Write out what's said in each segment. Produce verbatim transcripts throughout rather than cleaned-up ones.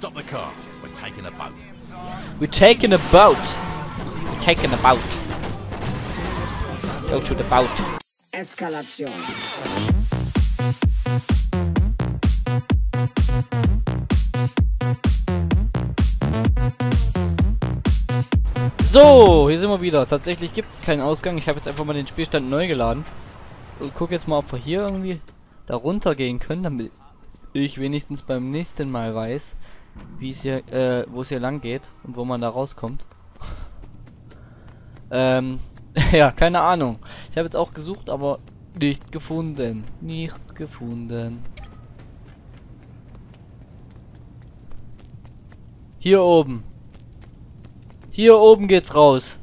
Stop the car. We're taking a boat. We're taking a boat. We're taking a boat. Go to the boat. Eskalation. So, hier sind wir wieder. Tatsächlich gibt es keinen Ausgang. Ich habe jetzt einfach mal den Spielstand neu geladen. Und guck jetzt mal, ob wir hier irgendwie da runter gehen können, damit ich wenigstens beim nächsten Mal weiß, wie es hier, äh, wo es hier lang geht und wo man da rauskommt. ähm, ja, keine Ahnung. Ich habe jetzt auch gesucht, aber nicht gefunden. Nicht gefunden. Hier oben. Hier oben geht's raus.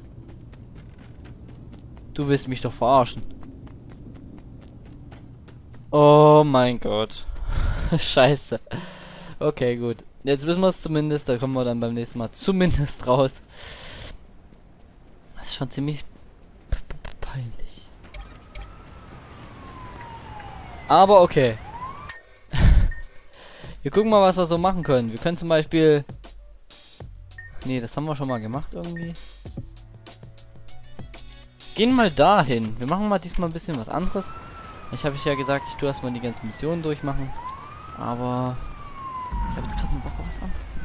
Du willst mich doch verarschen. Oh mein Gott. Scheiße. Okay, gut. Jetzt wissen wir es zumindest. Da kommen wir dann beim nächsten Mal zumindest raus. Das ist schon ziemlich peinlich. Aber okay. Wir gucken mal, was wir so machen können. Wir können zum Beispiel... Nee, das haben wir schon mal gemacht irgendwie. Gehen mal dahin. Wir machen mal diesmal ein bisschen was anderes. Ich habe ja gesagt, ich tue erstmal die ganzen Missionen durchmachen. Aber ich habe jetzt gerade einen Bock auf was anderes.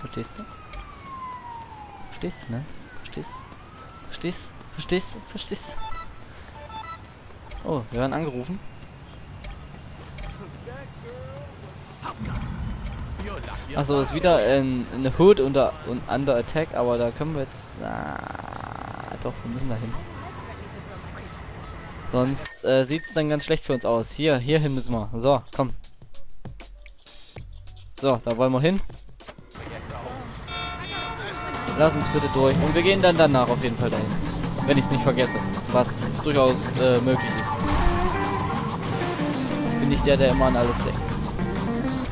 Verstehst du? Verstehst du, ne? Verstehst du? Verstehst du? Verstehst du? Verstehst du? Oh, wir werden angerufen. Achso, ist wieder ein, eine Hood unter und under attack, aber da können wir jetzt. Ah, doch, wir müssen dahin. Sonst äh, sieht es dann ganz schlecht für uns aus. Hier, hierhin müssen wir. So, komm. So, da wollen wir hin. Lass uns bitte durch. Und wir gehen dann danach auf jeden Fall dahin. Wenn ich es nicht vergesse. Was durchaus äh, möglich ist. Bin nicht der, der immer an alles denkt.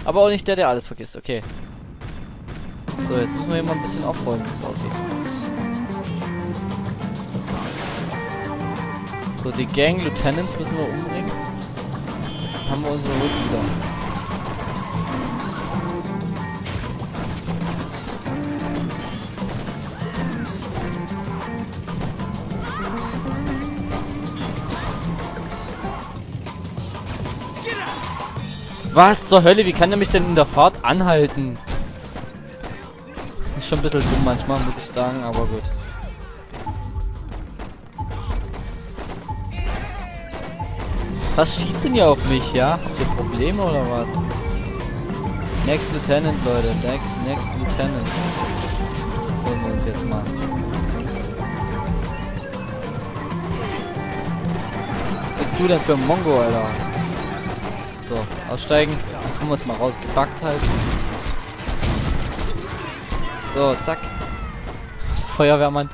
Aber auch nicht der, der alles vergisst. Okay. So, jetzt müssen wir hier mal ein bisschen aufräumen, wie es aussieht. So, die Gang Lieutenants müssen wir umbringen. Dann haben wir unsere Hut wieder. Was zur Hölle? Wie kann der mich denn in der Fahrt anhalten? Ist schon ein bisschen dumm manchmal, muss ich sagen, aber gut. Was schießt denn hier auf mich, ja? Habt ihr Probleme oder was? Next Lieutenant, Leute. Next, next Lieutenant. Holen wir uns jetzt mal. Was bist du denn für ein Mongo, Alter? So, aussteigen. Dann kommen wir uns mal raus. Gepackt halt. So, zack. Feuerwehrmann.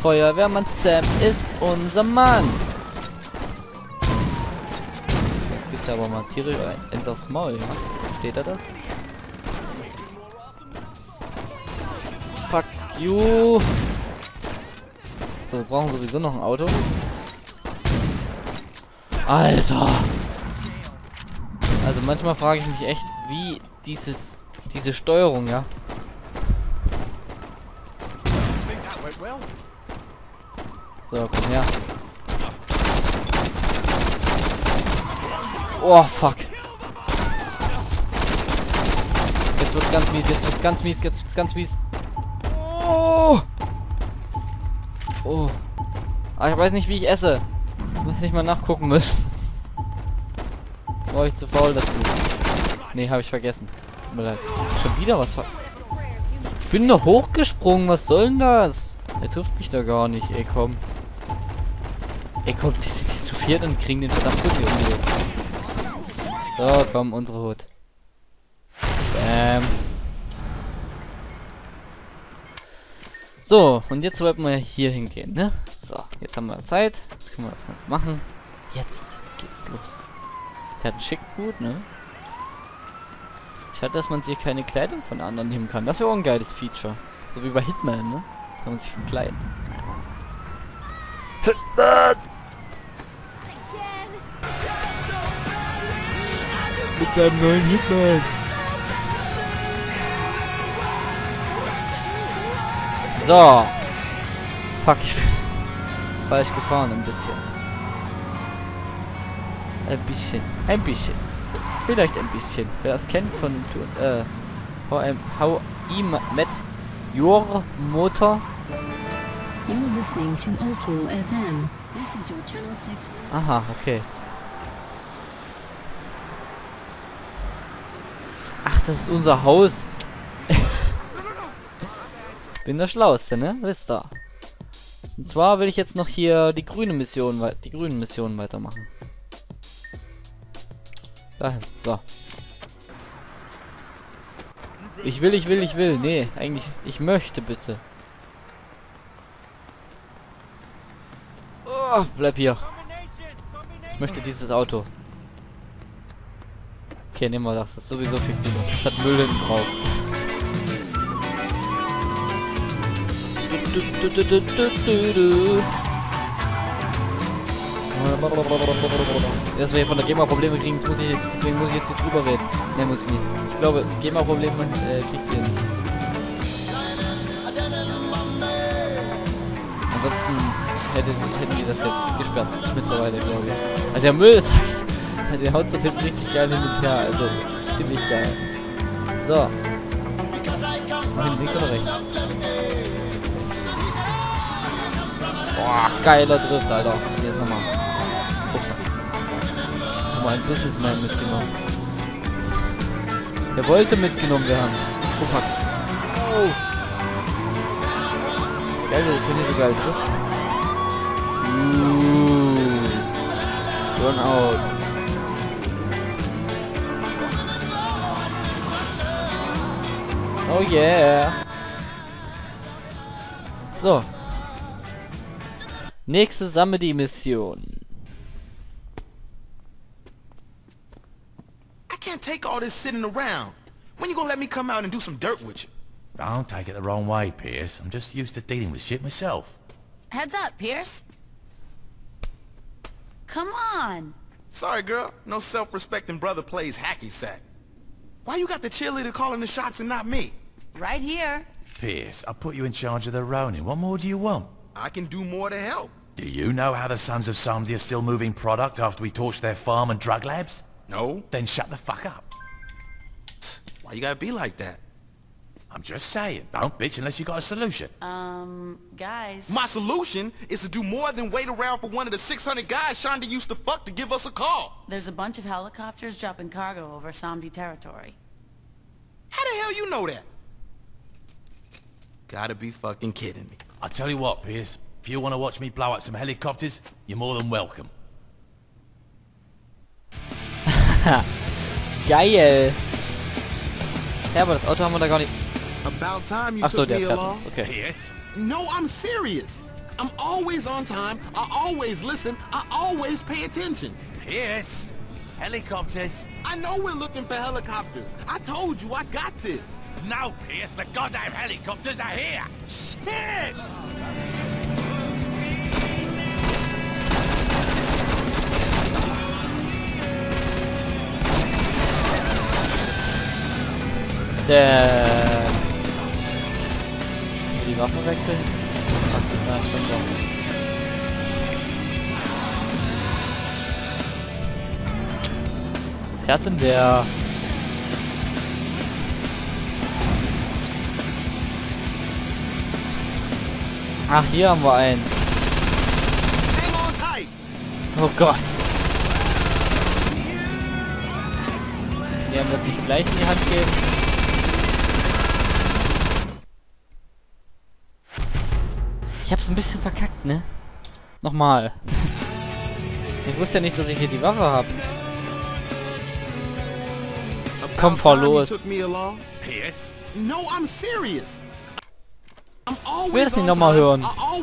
Feuerwehrmann Sam ist unser Mann. Aber mal tierisch ins aufs Maul, ja? Steht da das? Fuck you! So, wir brauchen sowieso noch ein Auto. Alter! Also manchmal frage ich mich echt, wie dieses, diese Steuerung, ja? So, komm her. Oh, fuck. Jetzt wird's ganz mies, jetzt wird's ganz mies, jetzt wird's ganz mies. Oh. Oh. Ah, ich weiß nicht, wie ich esse. Das muss ich mal nachgucken müssen. War ich zu faul dazu. Nee, habe ich vergessen. Tut mir leid. Schon wieder was ver... Ich bin doch hochgesprungen, was soll denn das? Er trifft mich da gar nicht, ey, komm. Ey, komm, die sind jetzt zu viert und kriegen den verdammten Kuss hier umgekehrt. So, komm, unsere Hut. Ähm. So, und jetzt wollten wir hier hingehen, ne? So, jetzt haben wir Zeit. Jetzt können wir das Ganze machen. Jetzt geht's los. Der hat einen schicken Hut, ne? Schade, dass man sich keine Kleidung von anderen nehmen kann. Das wäre auch ein geiles Feature. So wie bei Hitman, ne? Kann man sich verkleiden. Hitman! Mit seinem neuen Hitman. So. Fuck, ich bin falsch gefahren ein bisschen. Ein bisschen. Ein bisschen. Vielleicht ein bisschen. Wer es kennt von äh, How I Met Your Motor. You're listening to O zwei F M. This is your channel six. Aha, okay. Ach, das ist unser Haus. Bin der Schlauste, ne? Wisst ihr. Und zwar will ich jetzt noch hier die grüne Mission, wei die grünen Missionen weitermachen. Dahin, so. Ich will, ich will, ich will. Nee, eigentlich, ich möchte bitte. Oh, bleib hier. Ich möchte dieses Auto. Okay, nehmen wir das. Das ist sowieso viel cooler. Das hat Müll hinten drauf. Dass wir hier von der GEMA-Probleme kriegen, muss ich, deswegen muss ich jetzt nicht drüber reden. Ne, muss ich nicht. Ich glaube, GEMA-Probleme äh, kriegst du hin. Ansonsten hätte, hätten die das jetzt gesperrt. Mittlerweile, glaube ich. Also der Müll ist... Der haut so richtig geil hin und her. Also, ziemlich geil. So. Ich mach ihn links oder rechts. Boah, geiler Drift, Alter. Hier ist nochmal. Guck mal, ein Businessman mitgenommen. Der wollte mitgenommen werden. Guck mal. Oh. Geil, der kann hier so geil driften. Uh. Burnout. Oh yeah. So. Nächste Samedi-Mission. I can't take all this sitting around. When you gonna let me come out and do some dirt with you? Don't take it the wrong way, Pierce. I'm just used to dealing with shit myself. Heads up, Pierce. Come on. Sorry, girl. No self-respecting brother plays hacky sack. Why you got the cheerleader calling the shots and not me? Right here. Pierce, I put you in charge of the Ronin. What more do you want? I can do more to help. Do you know how the sons of Samedi are still moving product after we torched their farm and drug labs? No. Then shut the fuck up. Why you gotta be like that? I'm just saying, don't bitch unless you got a solution. Um, guys... My solution is to do more than wait around for one of the six hundred guys Shonda used to fuck to give us a call. There's a bunch of helicopters dropping cargo over Samedi territory. How the hell you know that? Gotta be fucking kidding me. I tell you what, Pierce, if you want to watch me blow up some helicopters, you're more than welcome. Geil. Ja, aber das Auto haben wir da gar nicht. Achso, der fährt uns. Okay. Pierce? No, I'm serious. I'm always on time. I always listen. I always pay attention. Pierce? Helicopters? I know we're looking for helicopters. I told you I got this. No, Pierce, the goddamn helicopters are here! Shit! Der... Die Waffen wechseln? Ach so, nein, stimmt doch nicht. Fährt denn der... Ach, hier haben wir eins. Oh Gott. Wir haben das nicht gleich in die Hand gegeben. Ich hab's ein bisschen verkackt, ne? Nochmal. Ich wusste ja nicht, dass ich hier die Waffe hab. Komm, fahr los. No, I'm serious. Ich will das nicht nochmal hören. Ah,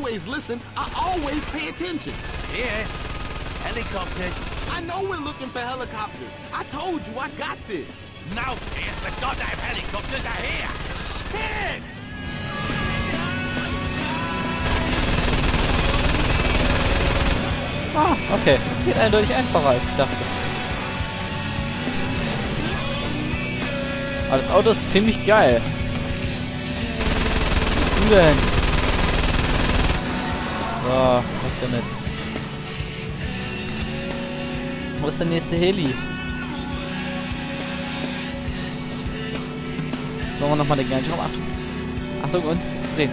okay. Das geht eindeutig einfacher als ich dachte. Aber das Auto ist ziemlich geil. Denn? Ah, was damit? Wo ist der nächste Heli? Jetzt machen wir nochmal den gleichen Raum. Achtung. Achtung und jetzt drehen.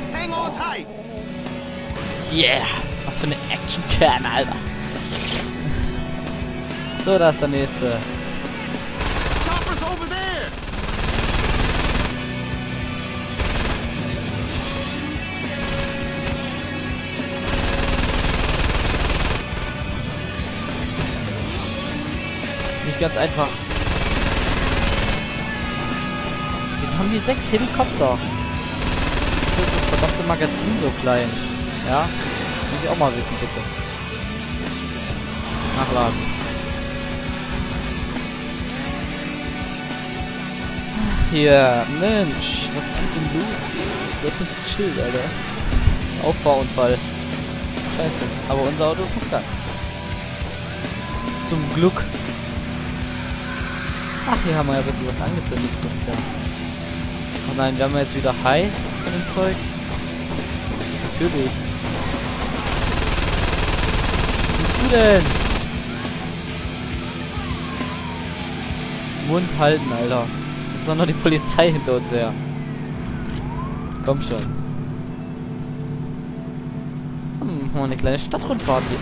Yeah! Was für eine Action-Kerne, Alter. So, da ist der nächste. Nicht ganz einfach. Wieso haben die sechs Helikopter? Wieso ist das verdammte Magazin so klein? Ja? Muss ich auch mal wissen, bitte. Nachladen. Hier, Mensch, was geht denn los? Wird nicht gechillt, Alter. Auffahrunfall. Scheiße, aber unser Auto ist noch ganz. Zum Glück. Ach, hier haben wir ja ein bisschen was angezündet, doch ja. Oh nein, wir haben jetzt wieder High von dem Zeug. Natürlich. Was bist du denn? Mund halten, Alter. Es ist doch noch die Polizei hinter uns her. Komm schon. Hm, machen wir eine kleine Stadtrundfahrt hier.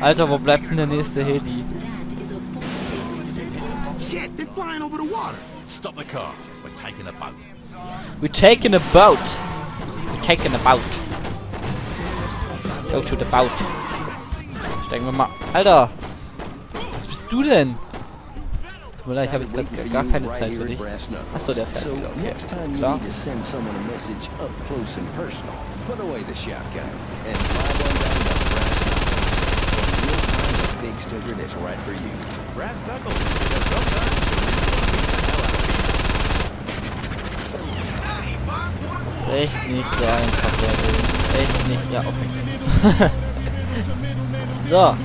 Alter, wo bleibt denn der nächste Heli? Shit, they're flying over the water. Stop the car. We're taking a boat. We're taking a boat. We're taking a boat. Go to the boat. Steigen wir mal. Alter! Was bist du denn? Tut mir leid, ich habe jetzt grad gar keine Zeit für dich. Achso, der fährt wieder. Okay, alles klar. Ist echt nicht so einfach, der echt nicht, ja, okay. So.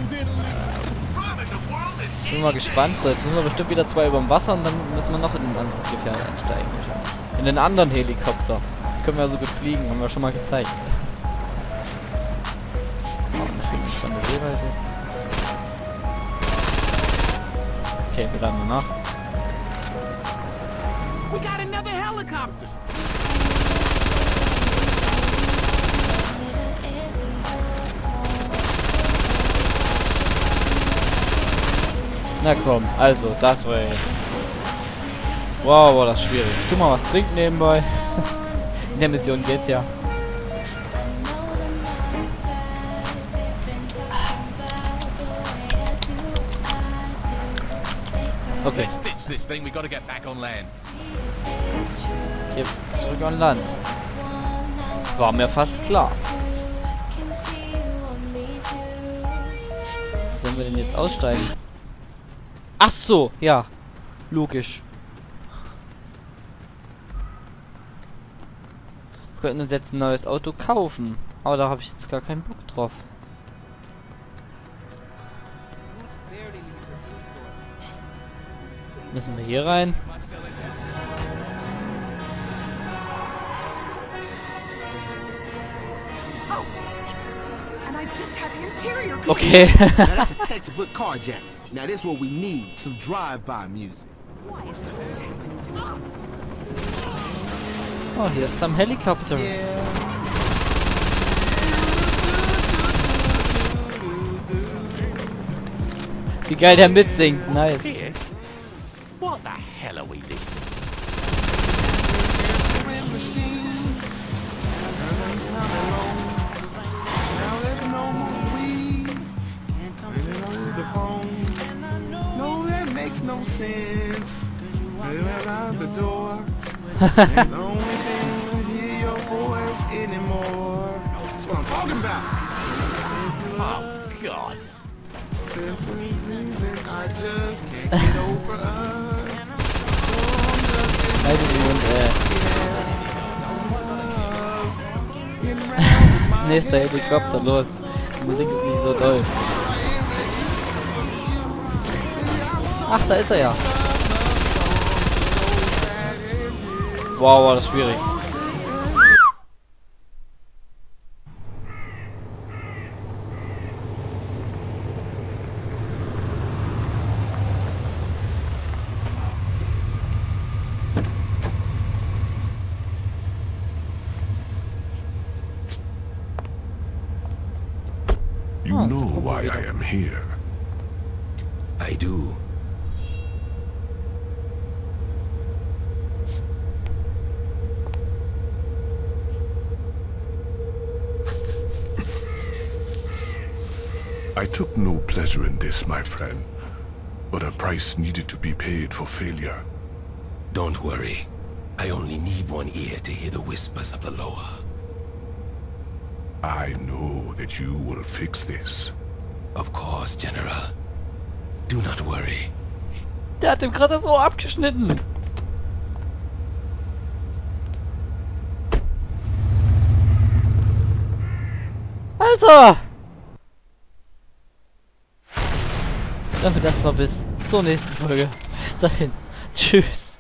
Bin mal gespannt. So, jetzt müssen wir bestimmt wieder zwei über dem Wasser und dann müssen wir noch in ein anderes Gefährt einsteigen. In den anderen Helikopter. Können wir so gut fliegen, haben wir schon mal gezeigt. Auch eine schöne entspannte Seeweise. Okay, wir laden mal nach. We got another helicopter. Na komm, also, das war jetzt. Wow, war das schwierig. Tu mal was trinken nebenbei. In der Mission geht's ja. Okay. Okay, zurück an Land. War mir fast klar. Wie sollen wir denn jetzt aussteigen? Ach so, ja. Logisch. Wir könnten uns jetzt ein neues Auto kaufen. Aber da habe ich jetzt gar keinen Bock drauf. Müssen wir hier rein? Okay. Oh, hier ist ein Helikopter. Wie geil der mitsingt, nice. What the hell are we listening to? Halt den Mund, ey. Nächster Helikopter, los. Die Musik ist nicht so doll. Ach, da ist er ja. Wow, war das schwierig. You know why I am here. I do. I took no pleasure in this, my friend, but a price needed to be paid for failure. Don't worry. I only need one ear to hear the whispers of the lower. I know that you will fix this. Of course, General. Do not worry. Der hat ihm gerade das Ohr abgeschnitten. Alter! Damit das mal bis zur nächsten Folge. Bis dahin. Tschüss.